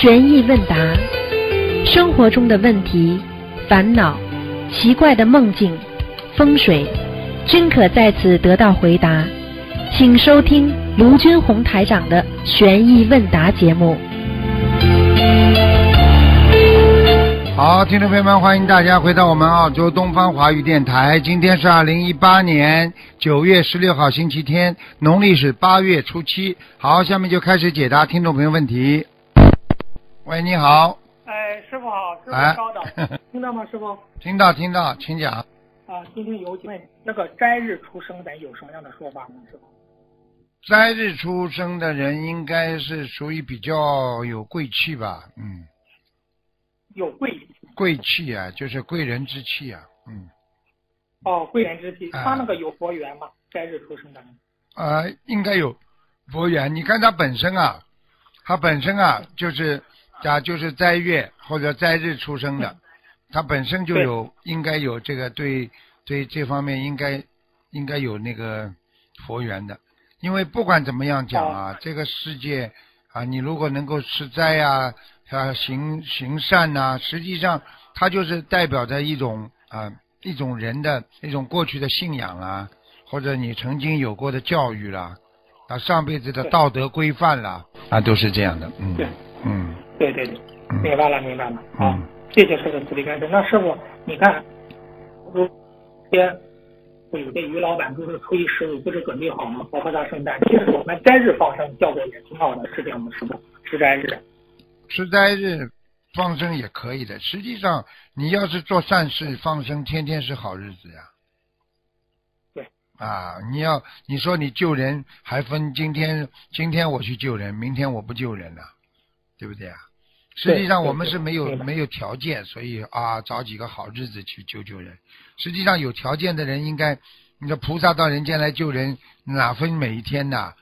玄义问答，生活中的问题、烦恼、奇怪的梦境、风水，均可在此得到回答。请收听卢军宏台长的玄义问答节目。好，听众朋友们，欢迎大家回到我们澳洲东方华语电台。今天是2018年9月16号，星期天，农历是8月初7。好，下面就开始解答听众朋友问题。喂，你好。哎，师傅好，师傅稍等，听到吗，师傅？听到，请讲。啊，今天有请问，那个斋日出生的有什么样的说法呢，师傅？斋日出生的人应该是属于比较有贵气吧，嗯。有贵气啊，就是贵人之气啊，嗯。哦，贵人之气，他那个有佛缘吗？斋日出生的人。应该有佛缘。你看他本身啊，就是斋月或者斋日出生的，他本身就有应该有这个对这方面应该有那个佛缘的，因为不管怎么样讲啊，这个世界啊，你如果能够吃斋啊。行善呐，实际上它就是代表着一种人的一种过去的信仰啦，或者你曾经有过的教育啦，啊，上辈子的道德规范啦，啊，都是这样的。嗯，对，嗯，对，明白了。好，这就是个自力更生。那师傅，你看，如些有的于老板就是初一十五就是准备好了，佛菩萨圣诞，其实我们斋日放生效果也挺好的，是这样的，师傅，吃斋日。吃斋日放生也可以的，实际上你要是做善事放生，天天是好日子呀。对啊，你说你救人还分今天我去救人，明天我不救人了，对不对啊？实际上我们是没有条件，所以啊找几个好日子去救人。实际上有条件的人应该，你说菩萨到人间来救人，哪分每一天呐，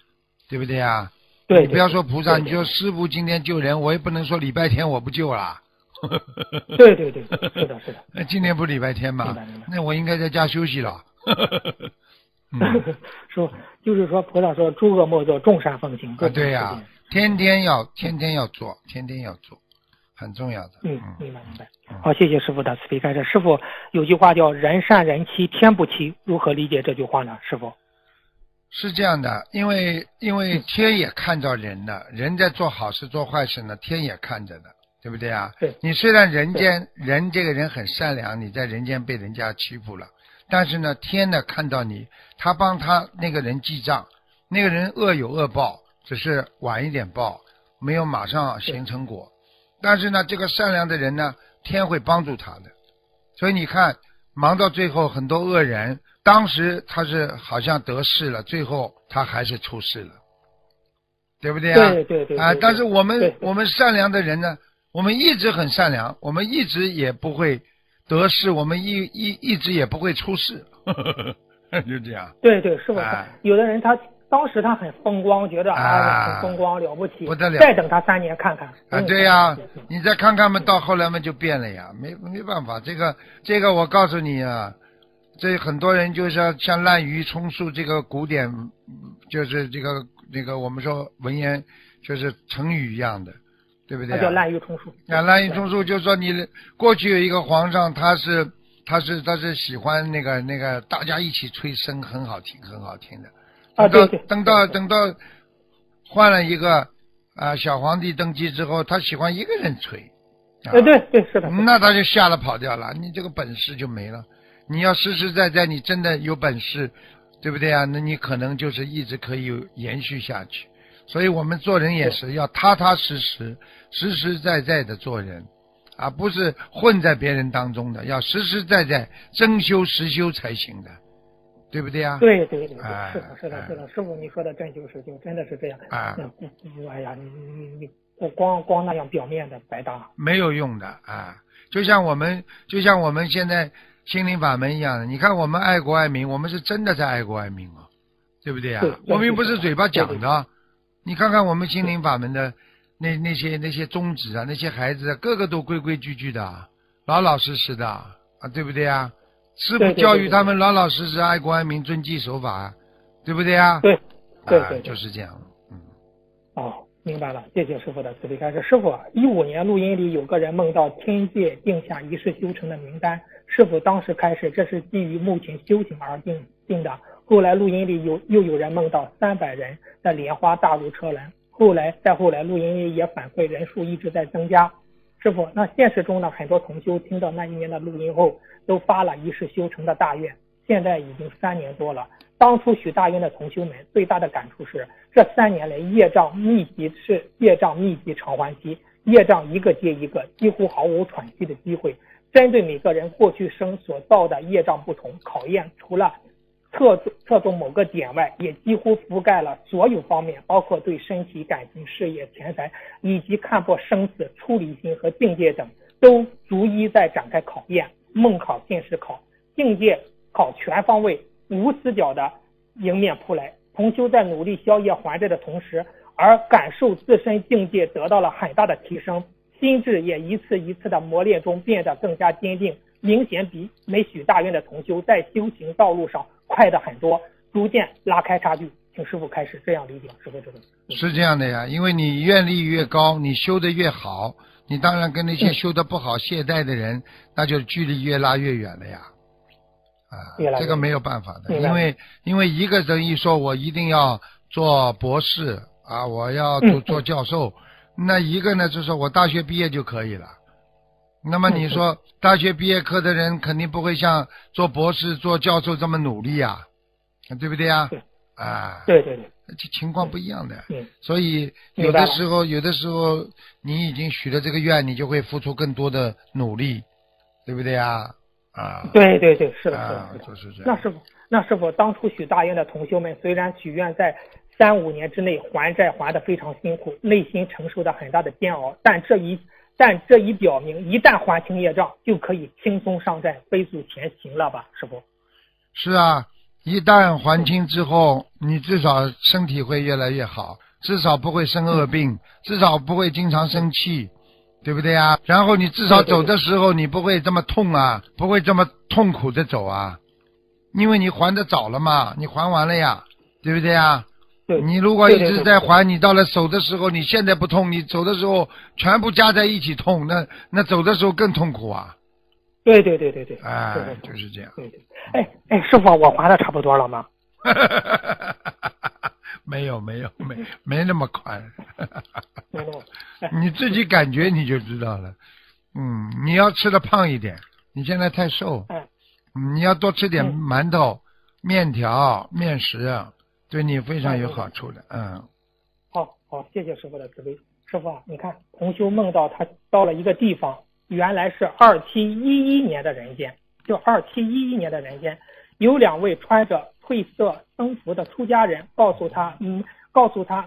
对不对啊？对，你不要说菩萨，你就师父今天救人，我也不能说礼拜天我不救啦。对，是的。那今天不礼拜天嘛？那我应该在家休息了。说就是说，菩萨说诸恶莫作，众善奉行。啊，对呀，天天要做，很重要的。嗯，明白。好，谢谢师父的慈悲开示。师父有句话叫“人善人欺，天不欺”，如何理解这句话呢？师父？是这样的，因为天也看到人了，人在做好事做坏事呢，天也看着的，对不对啊？对。你虽然人这个人很善良，你在人间被人家欺负了，但是呢，天呢看到你，他帮他那个人记账，那个人恶有恶报，只是晚一点报，没有马上形成果。但是呢，这个善良的人呢，天会帮助他的。所以你看，忙到最后，很多恶人。当时他是好像得势了，最后他还是出事了，对不对啊？对啊！但是我们善良的人呢，我们一直很善良，我们一直也不会得势，我们一直也不会出事，就这样。对，是不是？有的人他当时他很风光，觉得很风光了不起，不得了。再等他3年看看。啊，对呀，你再看看嘛，到后来嘛就变了呀，没办法，这个我告诉你啊。这很多人就是像滥竽充数，这个古典就是这个我们说文言就是成语一样的，对不对啊？叫滥竽充数。啊，滥竽充数就是说你过去有一个皇上，他是喜欢那个大家一起吹笙，很好听的。啊，对。等到换了一个啊小皇帝登基之后，他喜欢一个人吹。啊，对，是的。那他就吓得跑掉了，你这个本事就没了。你要实在，你真的有本事，对不对啊？那你可能就是一直可以延续下去。所以我们做人也是要踏踏实实、实实在在的做人，啊，不是混在别人当中的，要实实在在、真修实修才行的，对不对啊？对，是的，师傅你说的真修实修，真的是这样。啊，哎呀，你光那样表面的白搭，没有用的啊！就像我们现在。心灵法门一样的，你看我们爱国爱民，我们是真的在爱国爱民啊，对不对啊？对，我们又不是嘴巴讲的。你看看我们心灵法门的那些宗旨啊，那些孩子啊，个个都规规矩矩的，老实实的啊，对不对啊？师父教育他们老实实爱国爱民，遵纪守法，对不对啊？对，就是这样。嗯。哦。明白了，谢谢师傅的慈悲开示。师傅，15年录音里有个人梦到天界定下一世修成的名单，师傅当时开示这是基于目前修行而定的。后来录音里又有人梦到300人的莲花大如车轮，后来录音里也反馈人数一直在增加。师傅，那现实中呢，很多同修听到那一年的录音后，都发了一世修成的大愿，现在已经3年多了。当初许大愿的同修们最大的感触是，这3年来业障密集偿还期，业障一个接一个，几乎毫无喘息的机会。针对每个人过去生所造的业障不同，考验除了侧重某个点外，也几乎覆盖了所有方面，包括对身体、感情、事业、钱财，以及看破生死、出离心和境界等，都逐一在展开考验。梦考、现实考、境界考，全方位无死角的迎面扑来。同修在努力消业还债的同时，而感受自身境界得到了很大的提升，心智也一次一次的磨练中变得更加坚定，明显比没许大愿的同修在修行道路上快的很多，逐渐拉开差距。请师父开始这样理解。师父，这个是这样的呀，因为你愿力越高，你修得越好，你当然跟那些修得不好、懈怠的人，那就距离越拉越远了呀。这个没有办法的，因为一个人一说我一定要做博士啊，我要做教授，那一个呢就是我大学毕业就可以了。那么你说大学毕业科的人肯定不会像做博士、做教授这么努力啊，对不对啊？对，这情况不一样的。所以有的时候你已经许了这个愿，你就会付出更多的努力，对不对啊？对，是的，就是这样。那师傅，当初许大愿的同修们，虽然许愿在3-5年之内还债还得非常辛苦，内心承受的很大的煎熬，但这一表明，一旦还清业障，就可以轻松上债，飞速前行了吧？师傅。是啊，一旦还清之后，你至少身体会越来越好，至少不会生恶病，至少不会经常生气。对不对啊？然后你至少走的时候你不会这么痛啊，不会这么痛苦的走啊，因为你还得早了嘛，你还完了呀，对不对啊？你如果一直在还，你到了手的时候，你现在不痛，你走的时候全部加在一起痛，那走的时候更痛苦啊。对，哎，就是这样。哎，师傅，我还的差不多了吗？没有，没那么快。你自己感觉你就知道了。你要吃的胖一点，你现在太瘦。你要多吃点馒头、面条、面食，对你非常有好处的。好，谢谢师傅的慈悲。师傅啊，你看，同修梦到他到了一个地方，原来是2711年的人间，就2711年的人间，有2位穿着褪色僧服的出家人告诉他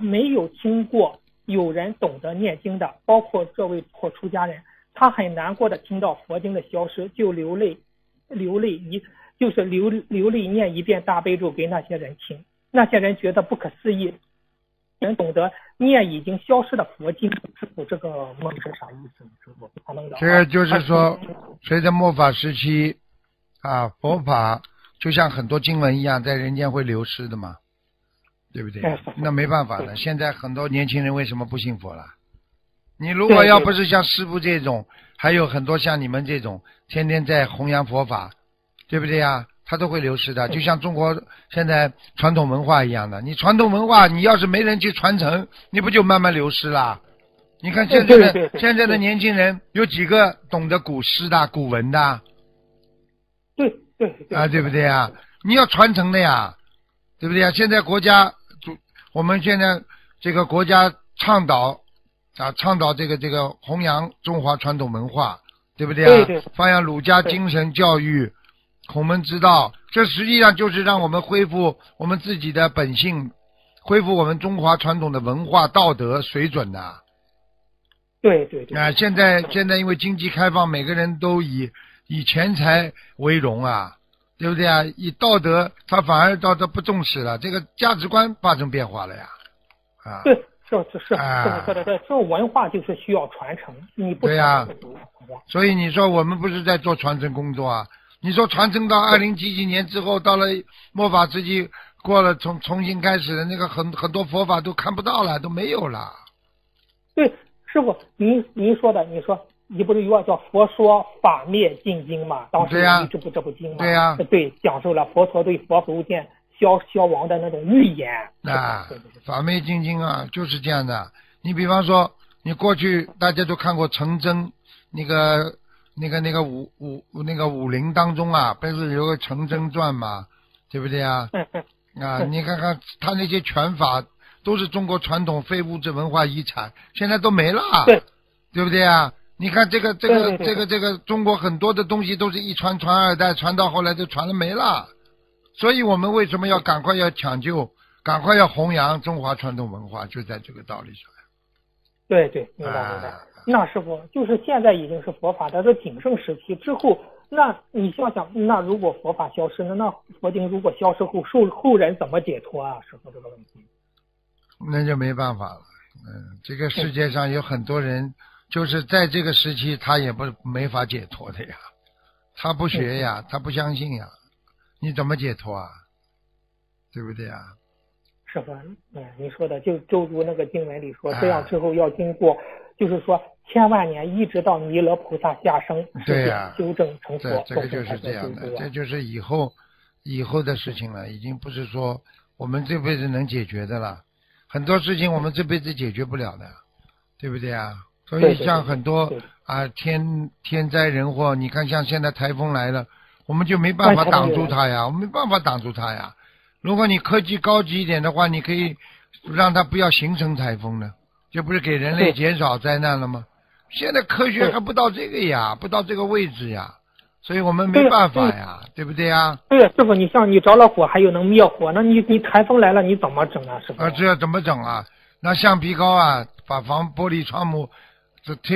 没有听过有人懂得念经的，包括这位出家人。他很难过的听到佛经的消失，就流泪念一遍大悲咒给那些人听。那些人觉得不可思议，人懂得念已经消失的佛经。师父，这个梦是啥意思？师父，这个就是说，随着末法时期啊，佛法就像很多经文一样，在人间会流失的嘛，对不对？那没办法了。现在很多年轻人为什么不信佛了？你如果要不是像师父这种，还有很多像你们这种天天在弘扬佛法，对不对呀？他都会流失的。就像中国现在传统文化一样的，你传统文化你要是没人去传承，你不就慢慢流失了？你看现在的年轻人有几个懂得古诗的、古文的？对，对不对啊？你要传承的呀，对不对啊？现在我们现在这个国家倡导这个弘扬中华传统文化，对不对啊？发扬儒家精神教育、孔门之道，这实际上就是让我们恢复我们自己的本性，恢复我们中华传统的文化道德水准的。对。现在因为经济开放，每个人都以钱财为荣啊，对不对啊？以道德，他反而道德不重视了，这个价值观发生变化了呀。这文化就是需要传承，你不对呀。所以你说我们不是在做传承工作啊？你说传承到20几年之后，到了末法时期过了，重新开始，那个很多佛法都看不到了，都没有了。对，师傅，您说的，你说你不是有叫佛说法灭尽经吗？当时你这部经吗？对呀、啊，对，讲述了佛陀对佛祖间消亡的那种预言啊，法灭尽经啊，就是这样的。你比方说，你过去大家都看过成真那个武林当中啊，不是有个成真传嘛，对不对啊？啊，你看看他那些拳法都是中国传统非物质文化遗产，现在都没了，对不对啊？你看这个中国很多的东西都是一传二代，传到后来就传了没了。所以我们为什么要赶快要抢救，赶快要弘扬中华传统文化，就在这个道理上。对对，明白明白。那师傅，就是现在已经是佛法它是鼎盛时期之后，那你想想，那如果佛法消失，那佛经如果消失后，后人怎么解脱啊？师傅这个问题，那就没办法了。嗯，这个世界上有很多人，就是在这个时期他也没法解脱的呀，他不学呀，他不相信呀。你怎么解脱啊？对不对啊？师傅，你说的就如那个经文里说，这样之后要经过，就是说千万年，一直到弥勒菩萨下生，对呀、啊，修正成佛，这个就是这样的，这就是以后的事情了，已经不是说我们这辈子能解决的了，很多事情我们这辈子解决不了的，对不对啊？所以像很多啊天灾人祸，你看像现在台风来了。我们就没办法挡住它呀，我们没办法挡住它呀。如果你科技高级一点的话，你可以让它不要形成台风呢，这不是给人类减少灾难了吗？现在科学还不到这个呀，不到这个位置呀，所以我们没办法呀， 对不对呀？对，师傅，你像你着了火还有能灭火，那你台风来了你怎么整啊，师傅？这要怎么整啊？拿橡皮膏啊，把玻璃窗户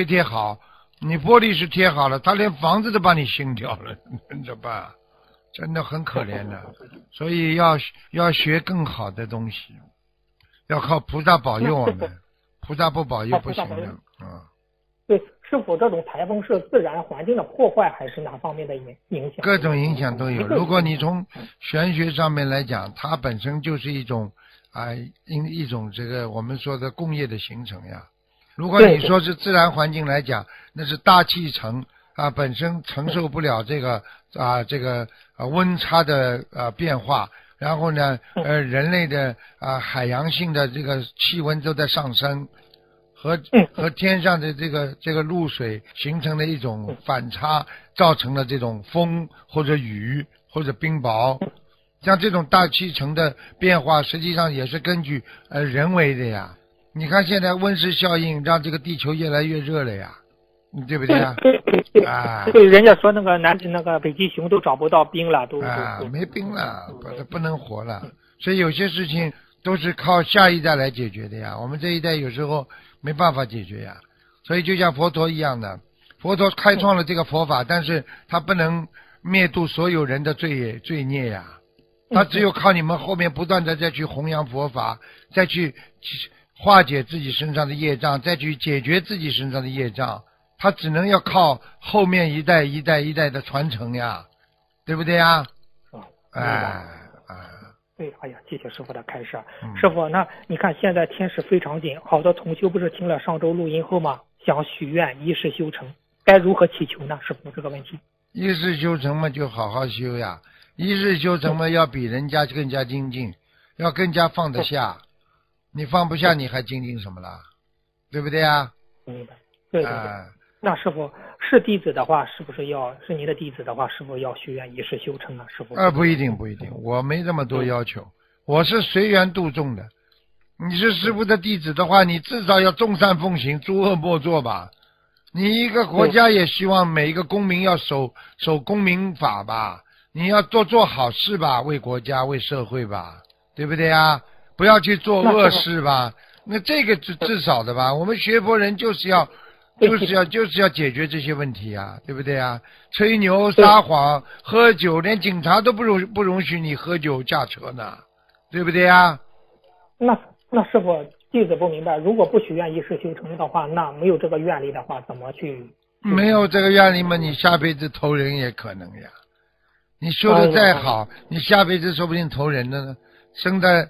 贴好。你玻璃是贴好了，他连房子都把你熏掉了，怎么办？真的很可怜的。所以要学更好的东西，要靠菩萨保佑我们，菩萨不保佑不行的啊。对，是否这种台风是自然环境的破坏，还是哪方面的影响？各种影响都有。如果你从玄学上面来讲，它本身就是一种啊，一种这个我们说的工业的形成呀。如果你说是自然环境来讲，那是大气层啊本身承受不了这个啊温差的变化，然后呢人类的海洋性的这个气温都在上升，和天上的这个露水形成了一种反差，造成了这种风或者雨或者冰雹，像这种大气层的变化实际上也是根据人为的呀。你看现在温室效应让这个地球越来越热了呀，对不对啊？啊，对，人家说那个北极熊都找不到冰了，都啊没冰了，不能活了。所以有些事情都是靠下一代来解决的呀，我们这一代有时候没办法解决呀。所以就像佛陀一样的，佛陀开创了这个佛法，但是他不能灭度所有人的罪孽呀，他只有靠你们后面不断的再去弘扬佛法，再去化解自己身上的业障，再去解决自己身上的业障，他只能要靠后面一代一代一代的传承呀，对不对呀？对，哎呀，谢谢师傅的开示。师傅，那你看现在天时非常紧，好多同修不是听了上周录音后吗？想许愿一世修成，该如何祈求呢？师傅这个问题，一世修成嘛，就好好修呀，一世修成嘛，要比人家更加精进，要更加放得下。你放不下，你还精进什么了？对不对啊？明白。对对对。那师傅是弟子的话，是不是要是您的弟子的话，是不是要许愿一世修成呢？师傅？不一定，不一定，我没这么多要求，我是随缘度众的。你是师傅的弟子的话，你至少要众善奉行，诸恶莫作吧。你一个国家也希望每一个公民要守公民法吧，你要做好事吧，为国家为社会吧，对不对啊？不要去做恶事吧，那这个至少的吧。我们学佛人就是要解决这些问题啊，对不对啊？吹牛、撒谎、喝酒，连警察都不容许你喝酒驾车呢，对不对啊？那师傅，弟子不明白，如果不许愿一世修成的话，那没有这个愿力的话，怎么去？没有这个愿力嘛，你下辈子投人也可能呀。你修得再好，你下辈子说不定投人了呢。生在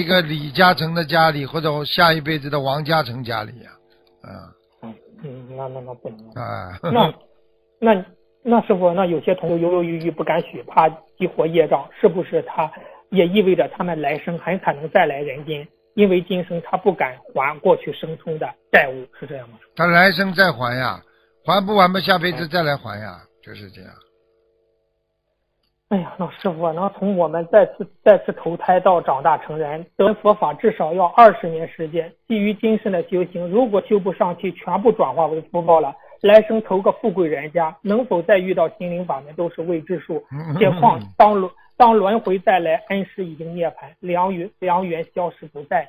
一个李嘉诚的家里，或者我下一辈子的王嘉诚家里呀，那不能啊。那师傅，那有些同学犹犹豫豫不敢许，怕激活业障，是不是他也意味着他们来生很可能再来人间？因为今生他不敢还过去生中的债务，是这样吗？他来生再还呀，还不完嘛，下辈子再来还呀，就是这样。哎呀，老师傅，能从我们再次投胎到长大成人，得佛法至少要20年时间。基于今生的修行，如果修不上去，全部转化为福报了，来生投个富贵人家，能否再遇到心灵法门都是未知数。且况当轮回再来，恩师已经涅槃，良缘消失不在，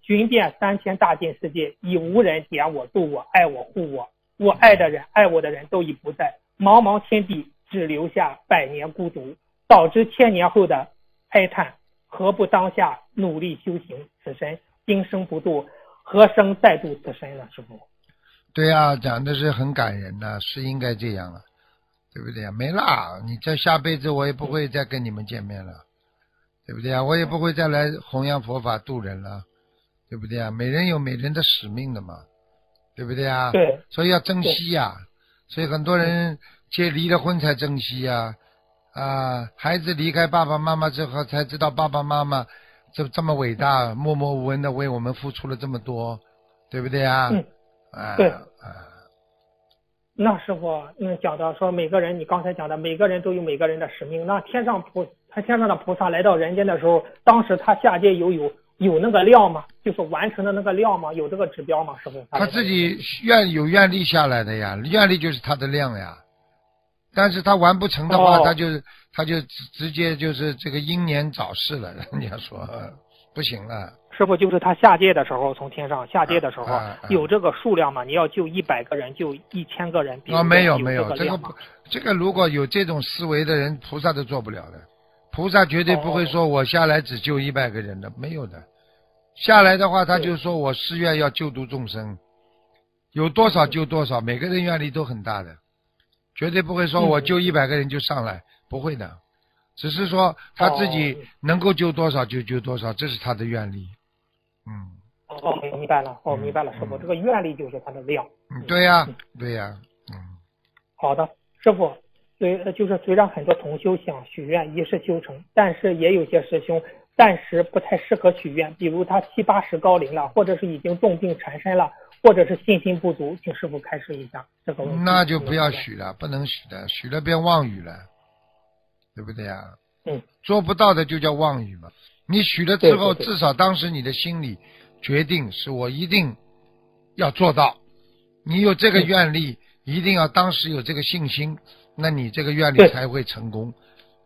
寻遍3000大千世界，已无人点我、度我、爱我、护我，我爱的人、爱我的人都已不在，茫茫天地。只留下100年孤独，导致1000年后的哀叹。何不当下努力修行此身，今生不度，何生再度此身呢？师父，对啊，讲的是很感人的，是应该这样了，对不对啊？没啦，你这下辈子我也不会再跟你们见面了，对不对啊？我也不会再来弘扬佛法度人了，对不对啊？每人有每人的使命的嘛，对不对啊？对，所以要珍惜呀。所以很多人离了婚才珍惜呀，孩子离开爸爸妈妈之后才知道爸爸妈妈这么伟大，默默无闻的为我们付出了这么多，对不对啊？对。那师傅，讲到说每个人，你刚才讲的每个人都有每个人的使命。那天上的菩萨来到人间的时候，当时他下界有那个量吗？就是完成的那个量吗？有这个指标吗？师傅，他自己有愿力下来的呀，愿力就是他的量呀。但是他完不成的话，他就直接就是这个英年早逝了。人家说不行了。师傅，就是他下界的时候，从天上下界的时候，有这个数量吗？你要救100个人，救1000个人。没有这个如果有这种思维的人，菩萨都做不了的。菩萨绝对不会说我下来只救100个人的，没有的。下来的话，他就说我誓愿要救度众生，有多少救多少，每个人愿力都很大的。绝对不会说我救100个人就上来，不会的，只是说他自己能够救多少就救多少，这是他的愿力。明白了，师傅，这个愿力就是他的量。对呀。好的，师傅，虽然很多同修想许愿一世修成，但是也有些师兄暂时不太适合许愿，比如他70、80高龄了，或者是已经重病缠身了。或者是信心不足，请师傅开示一下这个问题。那就不要许了，不能许的，许了变妄语了，对不对啊？做不到的就叫妄语嘛。你许了之后，至少当时你的心里决定是我一定要做到，你有这个愿力，一定要当时有这个信心，那你这个愿力才会成功。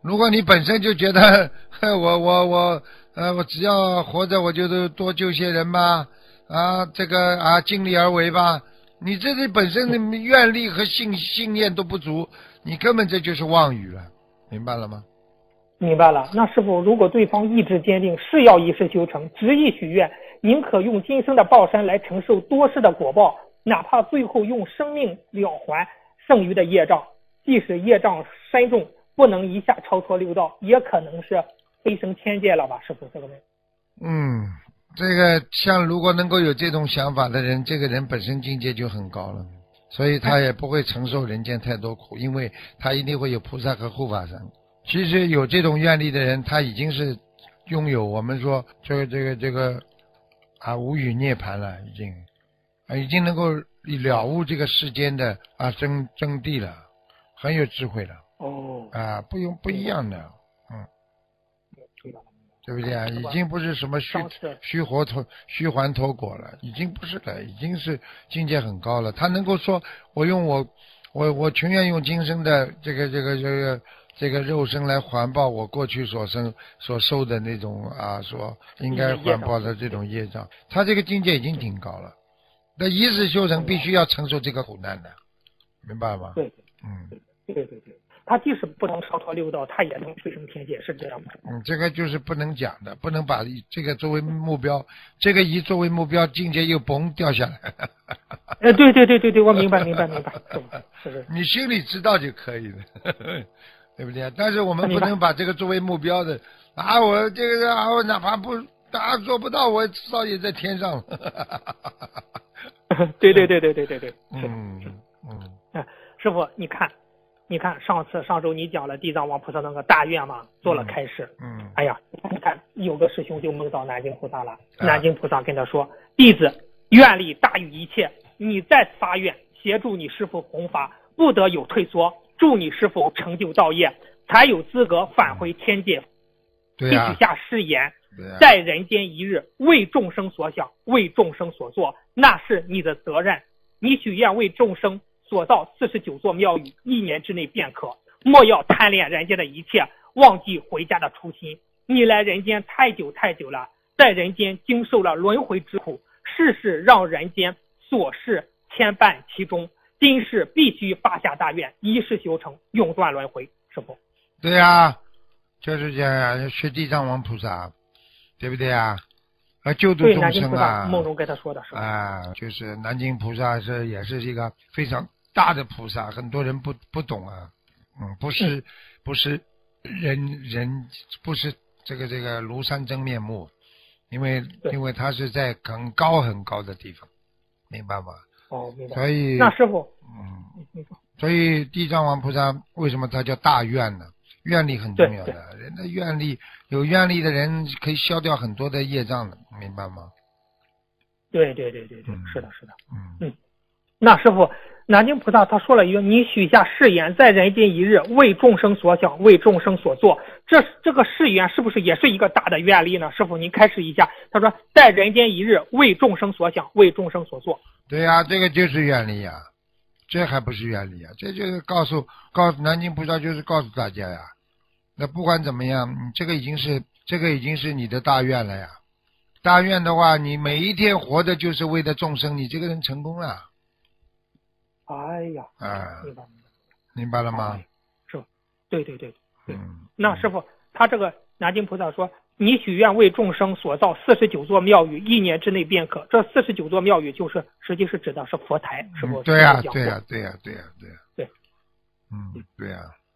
如果你本身就觉得我只要活着我就多救些人吧。尽力而为吧。你这是本身的愿力和信念都不足，你根本这就是妄语了，明白了吗？明白了。那师父，如果对方意志坚定，誓要一世修成，执意许愿，宁可用今生的报身来承受多世的果报，哪怕最后用生命了还剩余的业障，即使业障深重，不能一下超脱六道，也可能是飞升天界了吧？师父，这个问题。这个像如果能够有这种想法的人，这个人本身境界就很高了，所以他也不会承受人间太多苦，因为他一定会有菩萨和护法神。其实有这种愿力的人，他已经是拥有我们说无语涅槃了，已经能够了悟这个世间的真谛了，很有智慧了。不一样的。对不对啊？已经不是什么虚还脱果了，已经不是了，已经是境界很高了。他能够说，我全愿用今生的这个肉身来还报我过去所受的那种说应该还报的这种业障。他这个境界已经挺高了，那一世修成必须要承受这个苦难的，明白吗？对。他即使不能超脱六道，他也能飞升天界，是这样吗？这个就是不能讲的，不能把这个作为目标，这个一作为目标，境界又嘣掉下来。对，我明白。是。你心里知道就可以了，对不对？但是我们不能把这个作为目标的啊，我这个啊，我哪怕不大家做不到，我至少也在天上。对对对对对对对，嗯，师傅，你看，你看，上周你讲了地藏王菩萨那个大愿嘛，做了开示。嗯。哎呀，你看有个师兄就梦到南京菩萨了，南京菩萨跟他说：“弟子愿力大于一切，你再发愿，协助你师父弘法，不得有退缩，助你师父成就道业，才有资格返回天界。”对呀。许下誓言。在人间一日，为众生所想，为众生所做，那是你的责任。你许愿为众生所造49座庙宇，1年之内便可。莫要贪恋人间的一切，忘记回家的初心。你来人间太久了，在人间经受了轮回之苦，世事让人间琐事牵绊其中。今世必须发下大愿，一世修成，永断轮回。师父，对呀，就是这样，是地藏王菩萨。对不对啊？啊，救度众生啊！梦中跟他说的是啊，就是南京菩萨也是一个非常大的菩萨，很多人不懂啊，不是人不是这个庐山真面目，因为他是在很高的地方，明白吗？哦，明白。所以那师父，所以地藏王菩萨为什么他叫大愿呢？愿力很重要的，人的愿力，有愿力的人可以消掉很多的业障的，明白吗？对，是的。那师父，南京菩萨他说了一句：“你许下誓言，在人间一日，为众生所想，为众生所做。”这个誓言是不是也是一个大的愿力呢？师父，您开示一下。他说：“在人间一日，为众生所想，为众生所做。”对呀，这个就是愿力呀，这还不是愿力啊？这就是告诉南京菩萨，就是告诉大家呀。那不管怎么样，你这个已经是你的大愿了呀。大愿的话，你每一天活的就是为了众生，你这个人成功了。哎呀，明白了吗？是吧？对。那师父，他这个南京菩萨说，你许愿为众生所造49座庙宇，1年之内便可。这49座庙宇就是实际是指的是佛台，是不？对呀。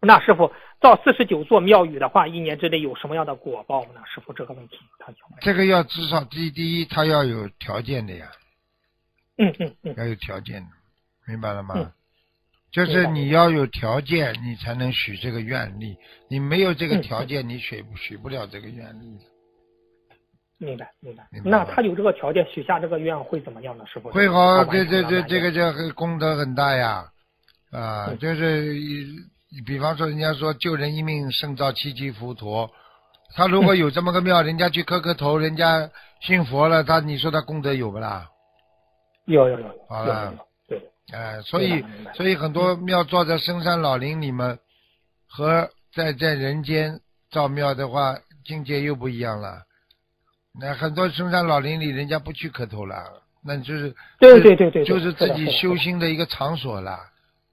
那师父，到49座庙宇的话，1年之内有什么样的果报呢？师父，这个问题他讲。这个要至少第一，他要有条件的呀。要有条件的，明白了吗？就是你要有条件，你才能许这个愿力。你没有这个条件，你许不了这个愿力。明白。那他有这个条件，许下这个愿会怎么样呢？师父？会好，这个功德很大呀。啊，就是。比方说人家说救人一命胜造7级浮屠，他如果有这么个庙，人家去磕头，人家信佛了，他你说他功德有不啦？有。好了，对。哎，所以很多庙造在深山老林里面，和在人间造庙的话，境界又不一样了。那很多深山老林里人家不去磕头了，那就是对，就是自己修心的一个场所了。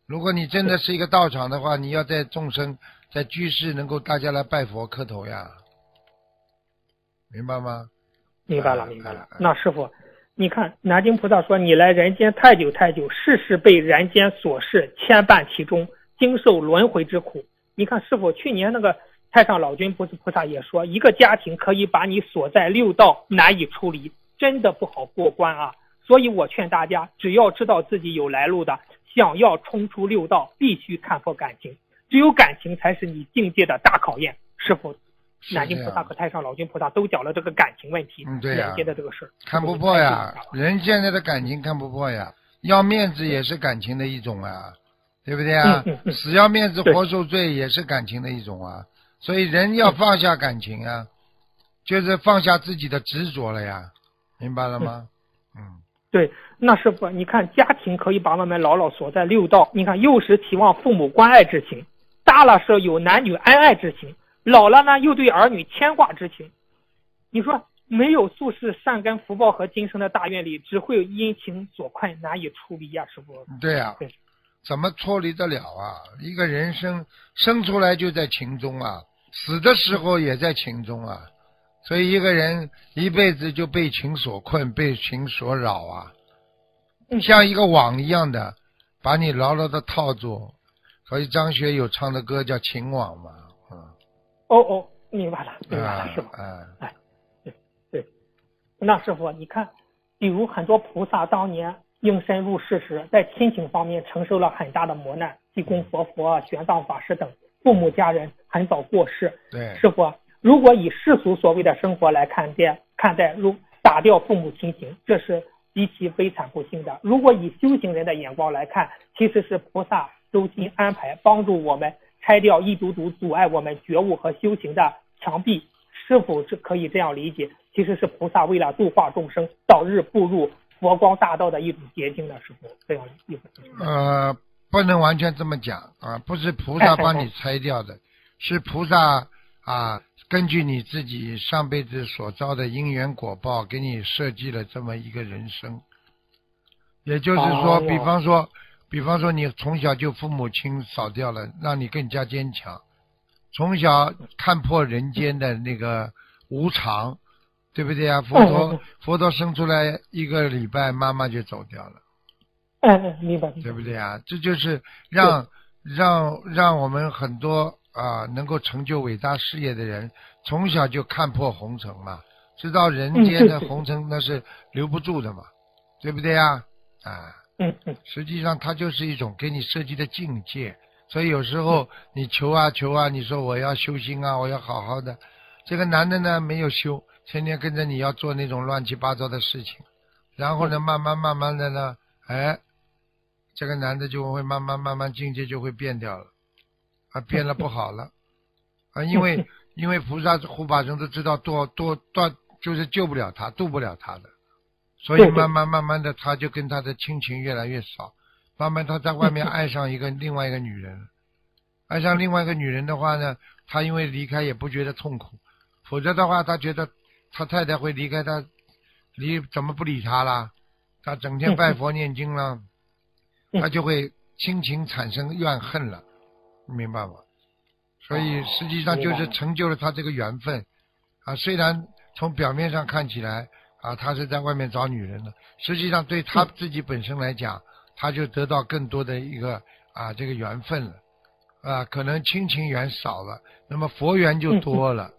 如果你真的是一个道场的话，你要在众生在居士能够大家来拜佛磕头呀，明白吗？明白了。那师父，你看南京菩萨说，你来人间太久，事被人间琐事牵绊其中，经受轮回之苦。你看师父，去年那个太上老君菩萨也说，一个家庭可以把你锁在6道难以出离，真的不好过关啊。所以我劝大家，只要知道自己有来路的，想要冲出6道，必须看破感情，只有感情才是你境界的大考验。师父，南京菩萨和太上老君菩萨都讲了这个感情问题，人间的这个事看不破呀，人现在的感情看不破呀，要面子也是感情的一种啊，对不对啊？死要面子活受罪也是感情的一种啊，所以人要放下感情啊，就是放下自己的执着了呀，明白了吗？对，那师父，你看家庭可以把我们牢锁在6道。你看幼时期望父母关爱之情，大了是有男女恩爱之情，老了呢又对儿女牵挂之情。你说没有宿世善根福报和今生的大愿力，只会因情所困，难以出离呀，师父。对啊，怎么脱离得了啊？一个人生出来就在情中啊，死的时候也在情中啊。所以一个人一辈子就被情所困，被情所扰啊，像一个网一样的把你牢牢的套住。所以张学友唱的歌叫《情网》嘛。明白了，明白了，师傅。哎，对对，那师傅，你看，比如很多菩萨当年应身入世时，在亲情方面承受了很大的磨难，济公活佛、玄奘法师等父母家人很早过世。对，师傅，如果以世俗所谓的生活来看待，如打掉父母亲情，这是极其悲惨不幸的。如果以修行人的眼光来看，其实是菩萨周心安排，帮助我们拆掉一堵堵阻碍我们觉悟和修行的墙壁，是否是可以这样理解？其实是菩萨为了度化众生，早日步入佛光大道的一种捷径的时候，这样意思。不能完全这么讲啊，不是菩萨帮你拆掉的，是菩萨啊根据你自己上辈子所造的因缘果报，给你设计了这么一个人生。也就是说，比方说你从小就父母亲扫掉了，让你更加坚强。从小看破人间的那个无常，对不对啊？佛陀生出来一个礼拜，妈妈就走掉了。明白。对不对啊？这就是让我们很多能够成就伟大事业的人，从小就看破红尘嘛，知道人间的红尘那是留不住的嘛，对不对啊？实际上它就是一种给你设计的境界。所以有时候你求啊求啊，你说我要修心啊，我要好好的，这个男的呢没有修，天天跟着你要做那种乱七八糟的事情，然后呢慢慢的呢，这个男的就会慢慢境界就会变掉了，变了不好了啊，因为菩萨护法神都知道多就是救不了他，渡不了他的，所以慢慢的他就跟他的亲情越来越少。慢慢他在外面爱上另外一个女人，爱上另外一个女人的话呢，他因为离开也不觉得痛苦，否则的话他觉得他太太会离开他，怎么不理他啦？他整天拜佛念经啦，他就会亲情产生怨恨了，明白吗？所以实际上就是成就了他这个缘分啊。虽然从表面上看起来啊，他是在外面找女人了，实际上对他自己本身来讲，他就得到更多的一个这个缘分了啊，可能亲情缘少了，那么佛缘就多了，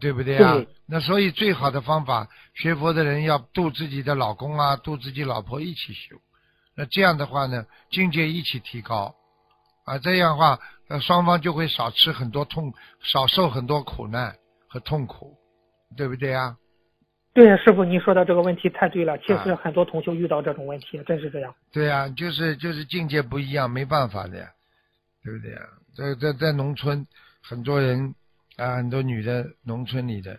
对不对啊？对。那所以最好的方法，学佛的人要度自己的老公啊，度自己老婆一起修，那这样的话呢，境界一起提高啊，这样的话，双方就会少吃很多痛，少受很多苦难和痛苦，对不对啊？对，师傅，你说的这个问题太对了。其实很多同修遇到这种问题，真是这样。对啊，就是境界不一样，没办法的呀，对不对啊？在农村，很多人啊，很多女的，农村里的，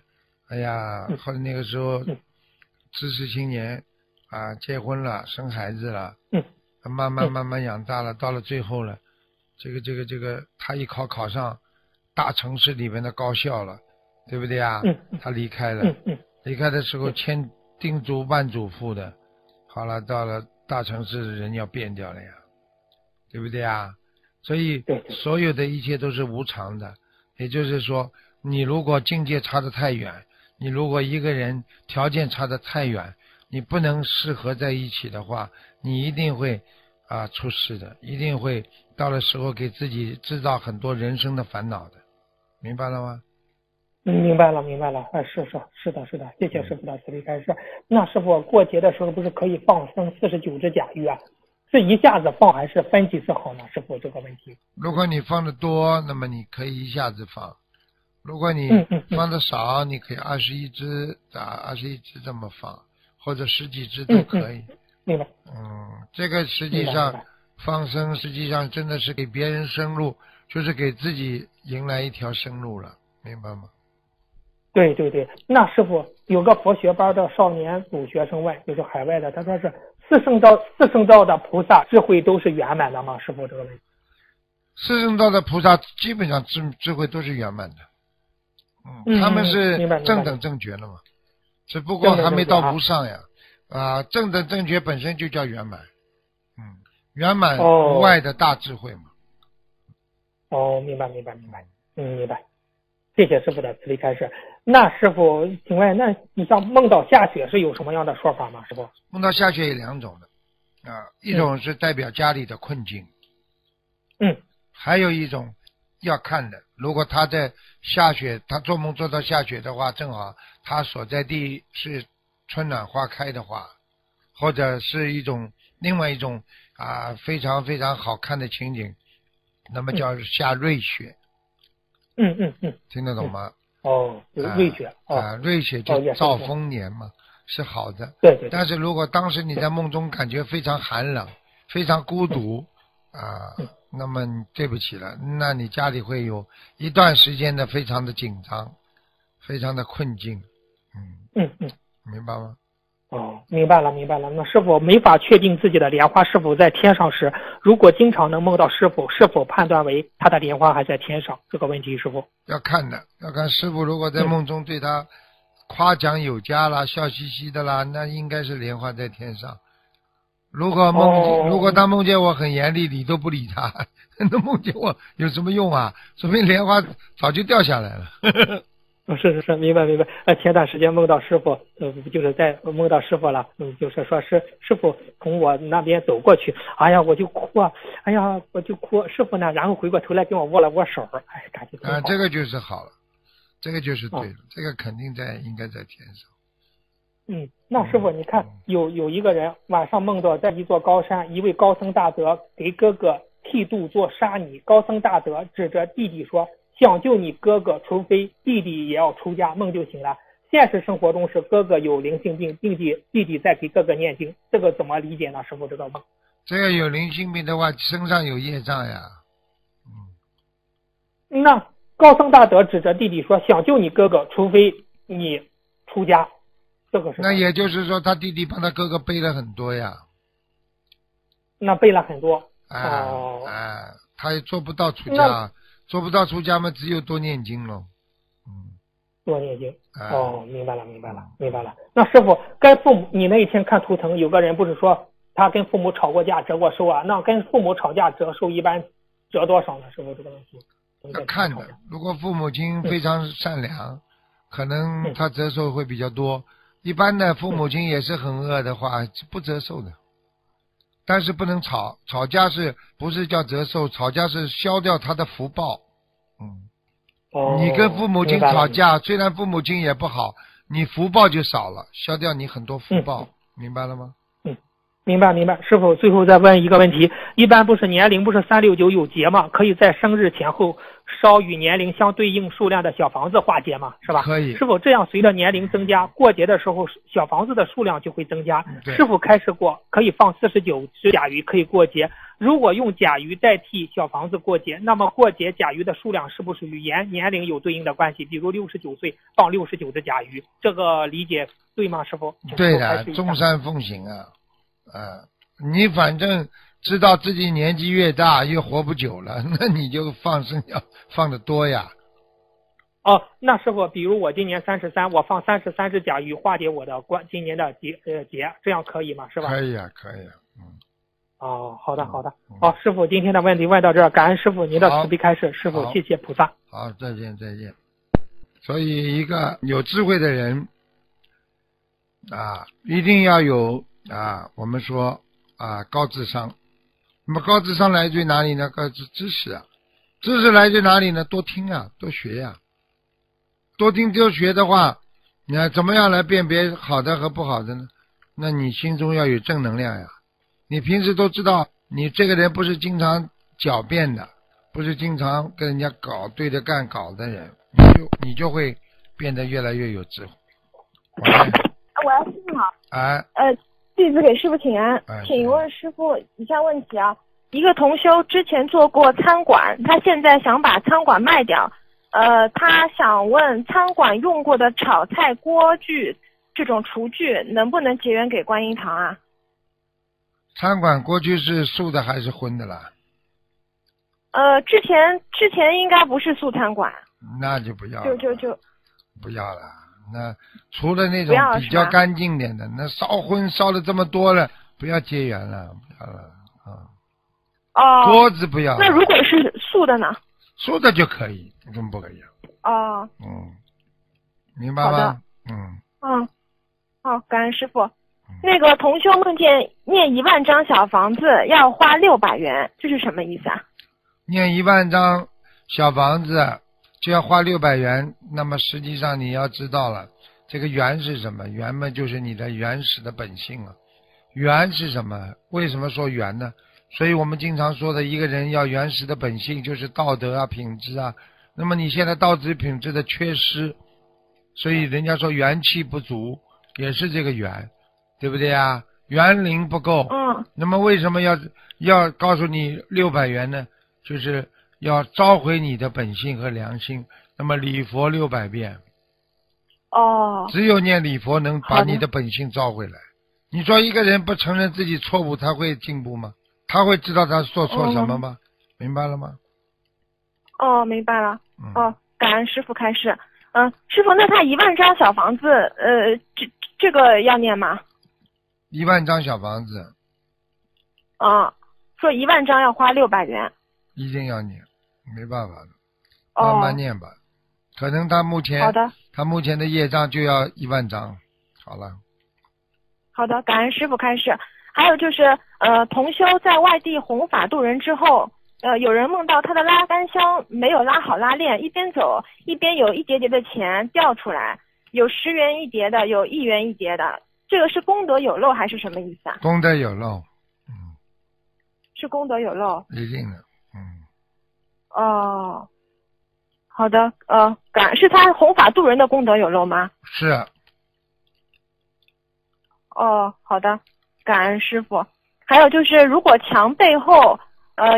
哎呀，后来那个时候，知识青年啊，结婚了，生孩子了，慢慢养大了，到了最后了，这个，他一考上大城市里面的高校了，对不对啊？他离开了。离开的时候千叮嘱万嘱咐的，好了，到了大城市人要变掉了呀，对不对啊？所以所有的一切都是无常的，也就是说，你如果境界差得太远，你如果一个人条件差得太远，你不能适合在一起的话，你一定会出事的，一定会到了时候给自己制造很多人生的烦恼的，明白了吗？明白了，是的，谢谢师傅的慈悲开示。那师傅，过节的时候不是可以放生49只甲鱼啊？是一下子放还是分几次好呢？师傅，这个问题。如果你放的多，那么你可以一下子放；如果你放的少，你可以21只21只这么放，或者10几只都可以。明白。这个实际上放生实际上真的是给别人生路，就是给自己迎来一条生路了，明白吗？对，那师傅，有个佛学班的少年组学生问，就是海外的，他说是四圣道的菩萨智慧都是圆满的吗？师傅，这个问题。四圣道的菩萨基本上智慧都是圆满的，他们是正等正觉了嘛，只不过还没到无上呀，正等正觉本身就叫圆满，圆满无外的大智慧嘛。明白。谢谢师傅的慈悲开示。那师傅，请问，那你像梦到下雪是有什么样的说法吗？师傅，梦到下雪有2种的，一种是代表家里的困境，还有一种要看的。如果他在下雪，他做梦做到下雪的话，正好他所在地是春暖花开的话，或者是一种另外一种啊非常非常好看的情景，那么叫下瑞雪。嗯嗯嗯，听得懂吗？哦，瑞雪啊，瑞雪就兆丰年嘛，是好的。对对。但是如果当时你在梦中感觉非常寒冷，非常孤独啊，那么对不起了，那你家里会有一段时间的非常的紧张，非常的困境。嗯嗯嗯，明白吗？哦，明白了，明白了。那师父没法确定自己的莲花是否在天上时，如果经常能梦到师父，是否判断为他的莲花还在天上？这个问题，师父要看的，要看师父如果在梦中对他夸奖有加啦、笑嘻嘻的啦，那应该是莲花在天上。如果他梦见我很严厉，你都不理他，那梦见我有什么用啊？说明莲花早就掉下来了。是是是，明白明白。前段时间梦到师父，就是在梦到师父了，就是说师父从我那边走过去，哎呀我就哭啊，哎呀我就哭，师父呢，然后回过头来跟我握了握手，哎，感觉啊，这个就是好了，这个就是对了，这个肯定应该在天上。嗯，那师父你看，有一个人晚上梦到在一座高山，一位高僧大德给哥哥剃度做沙弥，高僧大德指着弟弟说，想救你哥哥，除非弟弟也要出家，梦就醒了。现实生活中是哥哥有灵性病，并且弟弟在给哥哥念经，这个怎么理解呢？师父知道吗？这个有灵性病的话，身上有业障呀。嗯，那高僧大德指着弟弟说，想救你哥哥，除非你出家，这个是。那也就是说，他弟弟帮他哥哥背了很多呀。那背了很多。哦。哎，他也做不到出家。做不到出家嘛，只有多念经喽。嗯，多念经。哦，明白了，明白了，明白了。那师父，跟父母，你那一天看图腾，有个人不是说他跟父母吵过架，折过寿啊？那跟父母吵架折寿一般折多少呢？师父，这个东西要看的。如果父母亲非常善良，可能他折寿会比较多。一般的父母亲也是很恶的话，不折寿的。但是不能吵，吵架是不是叫折寿？吵架是消掉他的福报。嗯，哦，你跟父母亲吵架，虽然父母亲也不好，你福报就少了，消掉你很多福报，明白了吗？嗯，明白明白。师父，最后再问一个问题，一般不是年龄不是369有节吗？可以在生日前后烧与年龄相对应数量的小房子化解嘛，是吧？可以。是否这样随着年龄增加，过节的时候小房子的数量就会增加？是否开始过可以放49只甲鱼可以过节？如果用甲鱼代替小房子过节，那么过节甲鱼的数量是不是与年龄有对应的关系？比如69岁放69只甲鱼，这个理解对吗？师傅？对的，众善奉行啊。你反正知道自己年纪越大越活不久了，那你就放生要放得多呀。哦，那师傅，比如我今年33，我放33只甲鱼化解我的今年的节，这样可以吗？是吧？可以啊，可以啊。嗯。哦，好的，好的。好，师傅，今天的问题问到这儿，感恩师傅您的慈悲开示，师傅谢谢菩萨。好，再见，再见。所以，一个有智慧的人啊，一定要有啊，我们说啊，高智商。那么高智商来自于哪里呢？高知识啊，知识来自于哪里呢？多听啊，多学呀、啊，多听多学的话，你看怎么样来辨别好的和不好的呢？那你心中要有正能量呀。你平时都知道，你这个人不是经常狡辩的，不是经常跟人家搞对着干搞的人，你就会变得越来越有智慧。我要听好。哎。弟子给师父请安，请问师父以下问题啊：一个同修之前做过餐馆，他现在想把餐馆卖掉，他想问餐馆用过的炒菜锅具这种厨具能不能结缘给观音堂啊？餐馆锅具是素的还是荤的啦？之前应该不是素餐馆，那就不要了，就不要了。那除了那种比较干净点的，那烧荤烧了这么多了，不要结缘了，不要了啊。哦。锅子不要。那如果是素的呢？素的就可以，怎么不可以啊？哦。嗯，明白吗？嗯。嗯，好，感恩师傅。那个同修梦见念10000张小房子要花600元，这是什么意思啊？念10000张小房子就要花600元，那么实际上你要知道了，这个缘是什么？缘嘛，就是你的原始的本性啊。缘是什么？为什么说缘呢？所以我们经常说的一个人要原始的本性，就是道德啊、品质啊。那么你现在道德品质的缺失，所以人家说元气不足，也是这个缘，对不对啊？元灵不够。嗯。那么为什么要告诉你600元呢？就是要召回你的本性和良心。那么礼佛600遍。哦。只有念礼佛能把你的本性召回来。你说一个人不承认自己错误，他会进步吗？他会知道他做错什么吗？明白了吗？哦，明白了。哦，感恩师父开示。师父，那他1万张小房子，这个要念吗？1万张小房子。说1万张要花600元。一定要念，没办法的，慢慢念吧。可能他目前的业障就要1万张。好了。好的，感恩师父开示。还有就是，同修在外地弘法度人之后，有人梦到他的拉杆箱没有拉好拉链，一边走一边有一叠叠的钱掉出来，有10元一叠的，有1元一叠的，这个是功德有漏还是什么意思啊？功德有漏，是功德有漏，一定的，哦，好的，是他弘法度人的功德有漏吗？是。哦，好的。感恩师傅。还有就是，如果墙背后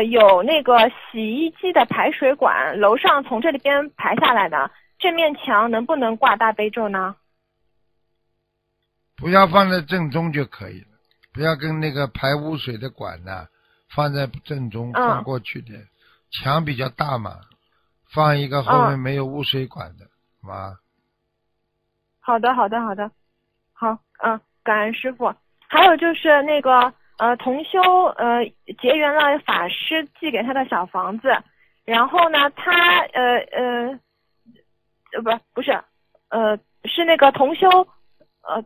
有那个洗衣机的排水管，楼上从这里边排下来的，这面墙能不能挂大悲咒呢？不要放在正中就可以了，不要跟那个排污水的管呢放在正中，放过去点。墙比较大嘛，放一个后面没有污水管的，好吗？好的，好的，好的，好，感恩师傅。还有就是那个同修结缘了法师寄给他的小房子，然后呢他是那个同修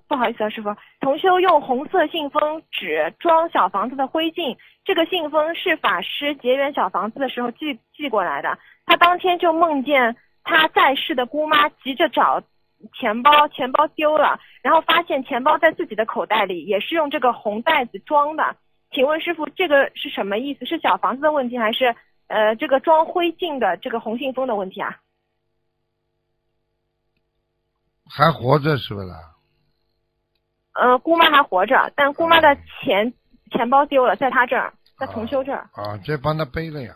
不好意思啊师傅，同修用红色信封纸装小房子的灰烬，这个信封是法师结缘小房子的时候寄过来的，他当天就梦见他在世的姑妈急着找钱包丢了，然后发现钱包在自己的口袋里，也是用这个红袋子装的。请问师傅，这个是什么意思？是小房子的问题，还是这个装灰烬的这个红信封的问题啊？还活着是不是？姑妈还活着，但姑妈的钱包丢了，在他这儿，在同修这儿。这帮他背了呀，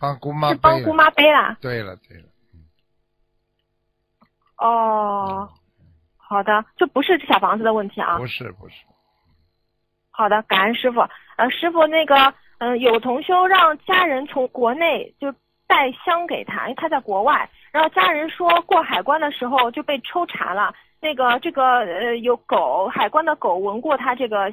帮姑妈背了。是帮姑妈背了。对了，对了。哦，好的，这不是小房子的问题啊。不是。好的，感恩师傅。师傅那个，有同修让家人从国内就带香给他，因为他在国外。然后家人说过海关的时候就被抽查了，那个这个有狗，海关的狗闻过他这个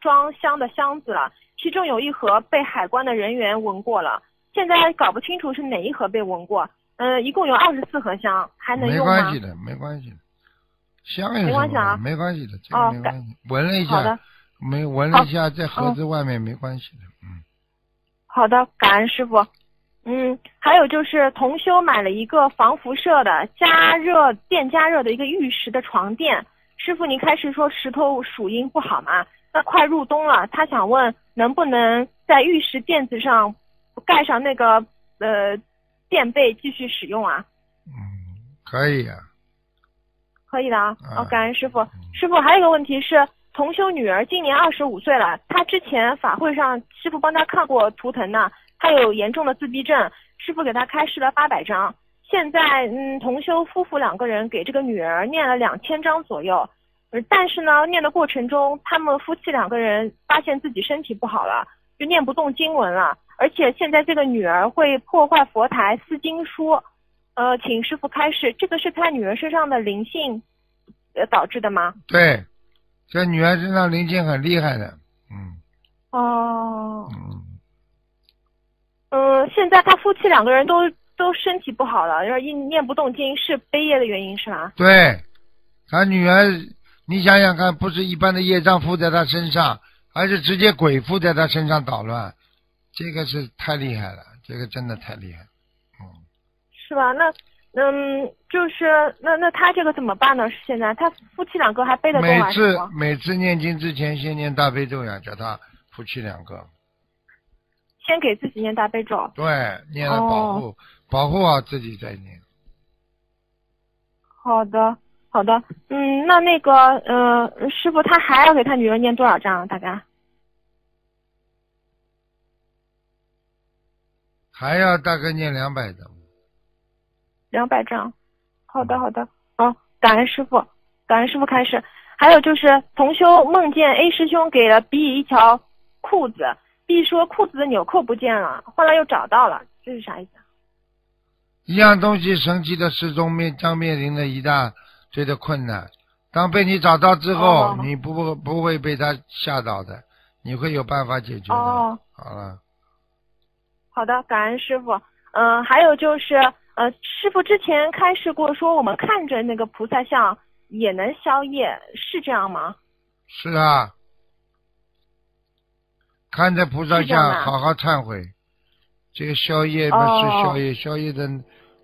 装香的箱子了，其中有一盒被海关的人员闻过了，现在搞不清楚是哪一盒被闻过。一共有24盒香，还能用吗？没关系的，香有什么？没关系的，这个没关系。闻了一下，闻了一下，在盒子外面没关系的，好的，感恩师傅。还有就是同修买了一个防辐射的电加热的一个玉石的床垫。师傅，你开始说石头属阴不好嘛？那快入冬了，他想问能不能在玉石垫子上盖上那个垫被继续使用啊？可以啊，可以的啊。感恩师傅。师傅还有一个问题是，同修女儿今年25岁了，她之前法会上师傅帮她看过图腾呢，她有严重的自闭症，师傅给她开示了800张。现在同修夫妇2个人给这个女儿念了2000张左右，但是呢念的过程中，他们夫妻2个人发现自己身体不好了，就念不动经文了。而且现在这个女儿会破坏佛台、撕经书，请师父开示，这个是她女儿身上的灵性导致的吗？对，这女儿身上灵性很厉害的，现在她夫妻2个人都身体不好了，然后念不动经，是悲业的原因是吗？对，她女儿，你想想看，不是一般的业障附在她身上，而是直接鬼附在她身上捣乱。这个是太厉害了，这个真的太厉害。嗯。是吧？那就是那他这个怎么办呢？现在他夫妻两个还背得动吗？每次念经之前先念大悲咒呀，叫他夫妻两个。先给自己念大悲咒。对，念了保护好自己再念。好的，好的，嗯，那个师傅他还要给他女儿念多少章？大概？还要大概念200章。200章，好的好的，哦，感恩师傅，感恩师傅开始。还有就是同修梦见 A 师兄给了 B 一条裤子 ，B 说裤子的纽扣不见了，后来又找到了，这是啥意思？一样东西神奇的失踪，将面临了一大堆的困难。当被你找到之后，你不会被他吓到的，你会有办法解决的。哦，好了。好的，感恩师傅。嗯，还有就是，师傅之前开示过说，我们看着那个菩萨像也能消业，是这样吗？是啊，看着菩萨像好好忏悔。这个宵夜不是宵夜，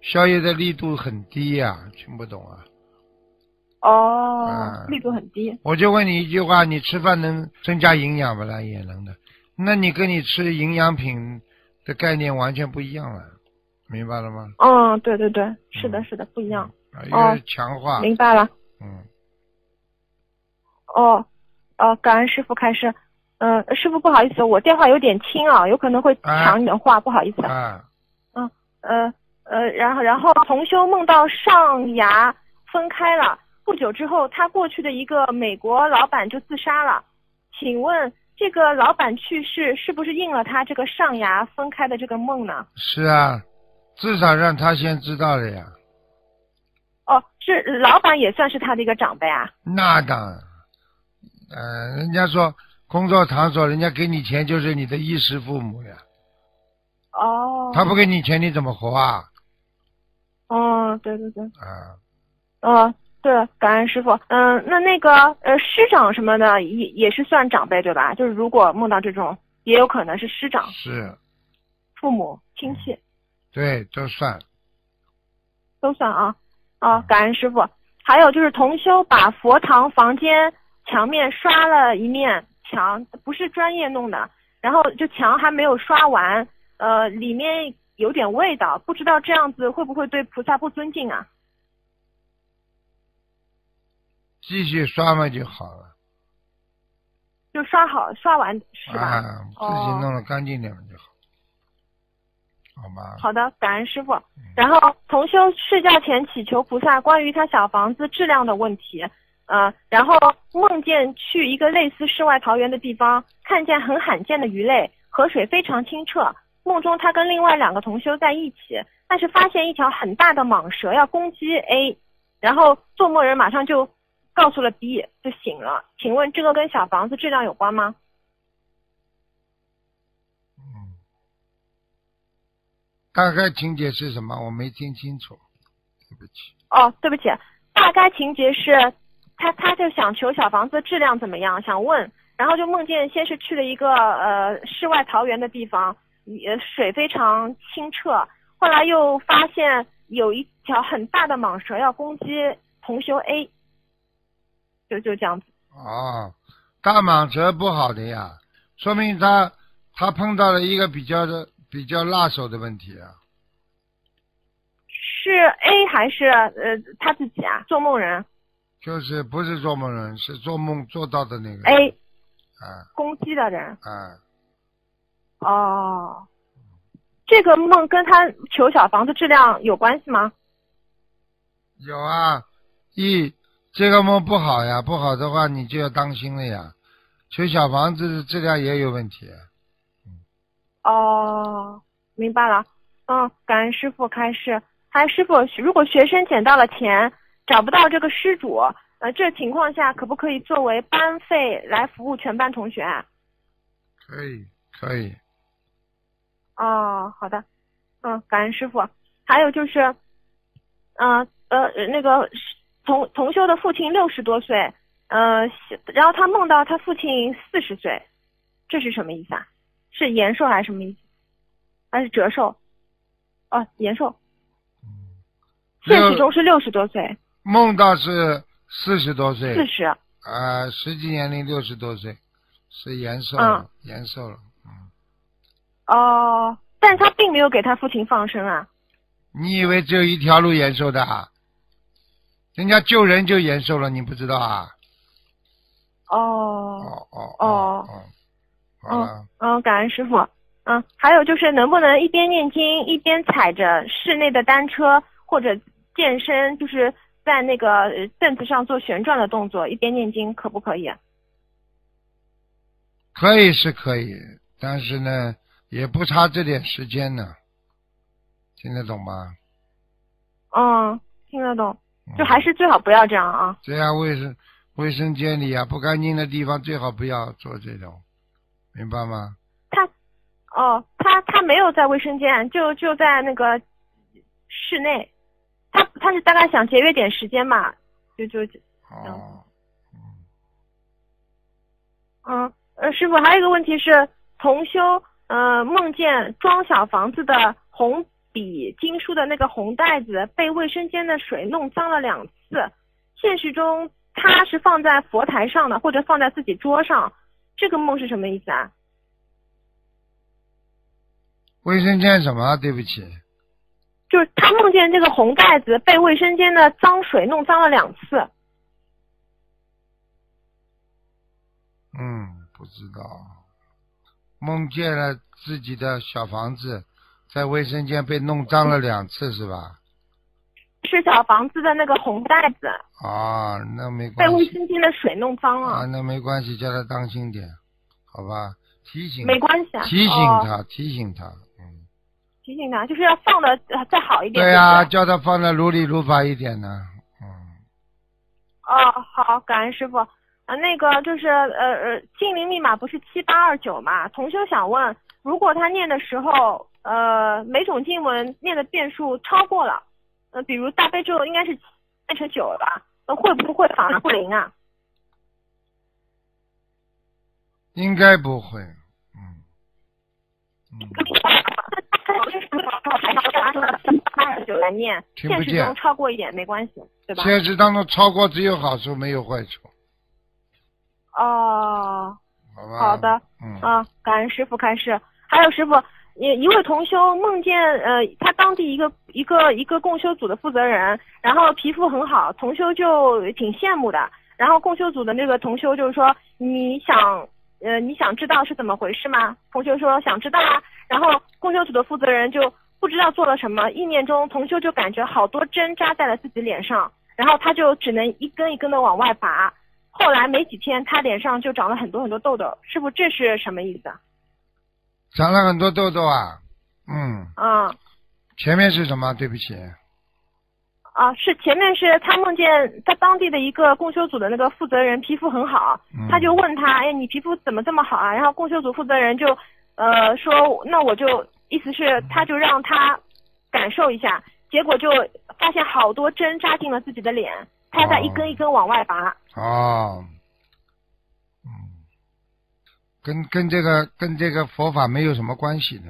宵夜的力度很低呀，听不懂啊。哦，力度很低。我就问你一句话：你吃饭能增加营养不啦？也能的。那你跟你吃营养品的概念完全不一样了，明白了吗？嗯，对对对，是的，是的，不一样。越强化。明白了。嗯。哦，感恩师父开示。嗯，师傅不好意思，我电话有点轻啊，有可能会抢你的话，不好意思。然后同修梦到上牙分开了，不久之后，他过去的一个美国老板就自杀了。请问这个老板去世是不是应了他这个上牙分开的这个梦呢？是啊，至少让他先知道了呀。哦，是老板也算是他的一个长辈啊。那当然，人家说。工作场所，人家给你钱就是你的衣食父母呀。哦。他不给你钱，你怎么活啊？哦，对对对。啊。哦，对，感恩师傅。嗯，那个师长什么的也是算长辈对吧？就是如果梦到这种，也有可能是师长。是。父母亲戚。对，都算。都算啊！啊，感恩师傅。还有就是同修把佛堂房间墙面刷了一面。墙不是专业弄的，然后就墙还没有刷完，里面有点味道，不知道这样子会不会对菩萨不尊敬啊？继续刷嘛就好了。就刷完是吧？啊，自己弄得干净点就好，好吗？好的，感恩师傅。然后同修睡觉前祈求菩萨关于他小房子质量的问题。然后梦见去一个类似世外桃源的地方，看见很罕见的鱼类，河水非常清澈。梦中他跟另外2个同修在一起，但是发现一条很大的蟒蛇要攻击 A， 然后做梦人马上就告诉了 B， 就醒了。请问这个跟小房子质量有关吗？嗯，大概情节是什么？我没听清楚，对不起。哦，对不起，大概情节是。他就想求小房子质量怎么样，想问，然后就梦见先是去了一个世外桃源的地方，水非常清澈，后来又发现有一条很大的蟒蛇要攻击同修 A， 就这样子。哦，大蟒蛇不好的呀，说明他碰到了一个比较辣手的问题啊。是 A 还是他自己啊？做梦人。就是不是做梦人，是做梦做到的那个 A， 啊，攻击的人啊。哦，这个梦跟他求小房子质量有关系吗？有啊，这个梦不好呀，不好的话你就要当心了呀，求小房子质量也有问题。哦，明白了。嗯，感恩师父开示。还有师父，如果学生捡到了钱。找不到这个失主，这情况下可不可以作为班费来服务全班同学啊？可以。哦，好的，嗯，感恩师傅。还有就是，那个同修的父亲60多岁，然后他梦到他父亲40岁，这是什么意思啊？是延寿还是什么意思？还是折寿？哦，延寿。现实中是60多岁。梦到是40多岁。40。实际年龄60多岁，是延寿了，延寿了。哦，但是他并没有给他父亲放生啊。你以为只有一条路延寿的啊？人家救人就延寿了，你不知道啊？感恩师傅。嗯，还有就是能不能一边念经一边踩着室内的单车或者健身，就是在那个凳子上做旋转的动作，一边念经可不可以？可以是可以，但是呢也不差这点时间呢，听得懂吗？嗯，听得懂，就还是最好不要这样啊。对啊，卫生间里啊，不干净的地方最好不要做这种，明白吗？他没有在卫生间，就在那个室内，他是大概想节约点时间嘛，就。哦。嗯。师傅还有一个问题是，同修梦见装小房子的红笔经书的那个红袋子被卫生间的水弄脏了2次，现实中。他是放在佛台上的，或者放在自己桌上，这个梦是什么意思啊？卫生间什么？对不起。就是他梦见这个红袋子被卫生间的脏水弄脏了2次。不知道。梦见了自己的小房子在卫生间被弄脏了2次，是吧？是小房子的那个红袋子啊，那没关系，被卫生间的水弄脏了啊，那没关系，叫他当心点，好吧？提醒没关系啊，提醒他，提醒他，提醒他，就是要放的再好一点。对啊，叫他放的如理如法一点呢。哦，好，感恩师傅啊，那个就是心灵密码不是7829嘛？同修想问，如果他念的时候，每种经文念的遍数超过了。比如大悲咒应该是9了吧？会不会反而不灵啊？应该不会，听不见。现实中超过一点没关系，对吧？现实当中超过只有好处没有坏处。哦，好的，感恩师傅开示。还有师傅。一位同修梦见他当地一个共修组的负责人，然后皮肤很好，同修就挺羡慕的。然后共修组的那个同修就是说，你想知道是怎么回事吗？同修说想知道啊。然后共修组的负责人就不知道做了什么，意念中同修就感觉好多针扎在了自己脸上，然后他就只能一根一根的往外拔。后来没几天，他脸上就长了很多很多痘痘。师傅，这是什么意思啊？长了很多痘痘啊，前面是什么？对不起。啊，是前面是他梦见他当地的一个共修组的那个负责人皮肤很好，他就问他，哎，你皮肤怎么这么好啊？然后共修组负责人就说，那我就意思是他就让他感受一下，结果就发现好多针扎进了自己的脸，他在一根一根往外拔。哦。跟这个佛法没有什么关系的，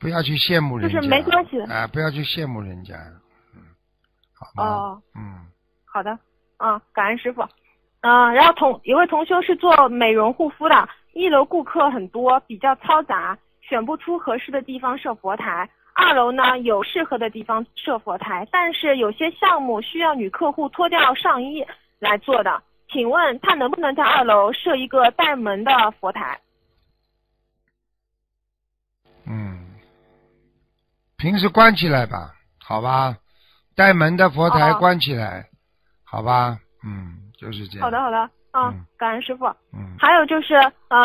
不要去羡慕人家，就是没关系的啊，不要去羡慕人家，好吗？好的，感恩师傅，然后一位同修是做美容护肤的，1楼顾客很多，比较嘈杂，选不出合适的地方设佛台。2楼呢有适合的地方设佛台，但是有些项目需要女客户脱掉上衣来做的。请问他能不能在2楼设一个带门的佛台？平时关起来吧，好吧，带门的佛台关起来，好吧，就是这样。好的，感恩师傅。还有就是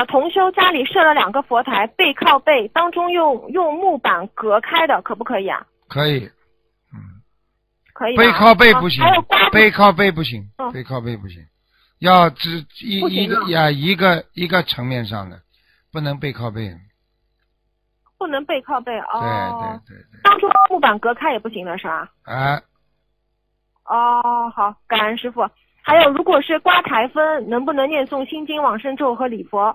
同修家里设了2个佛台，背靠背，当中用木板隔开的，可不可以啊？可以。可以。背靠背不行，背靠背不行，背靠背不行。要只一个层面上的，不能背靠背。不能背靠背哦。对。当初木板隔开也不行的是吧？啊。好，感恩师傅。还有，如果是刮台风，能不能念诵心经往生咒和礼佛？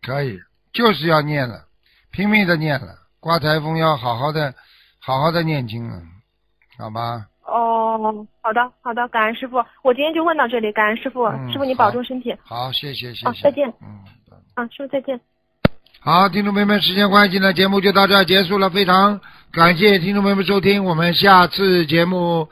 可以，就是要念了，拼命的念了，刮台风要好好的念经了，好吧？哦，好的好的，感恩师傅，我今天就问到这里，感恩师傅，师傅你保重身体。好，谢谢谢谢。哦，再见。师傅再见。好，听众朋友们，时间关系呢，节目就到这儿结束了，非常感谢听众朋友们收听，我们下次节目。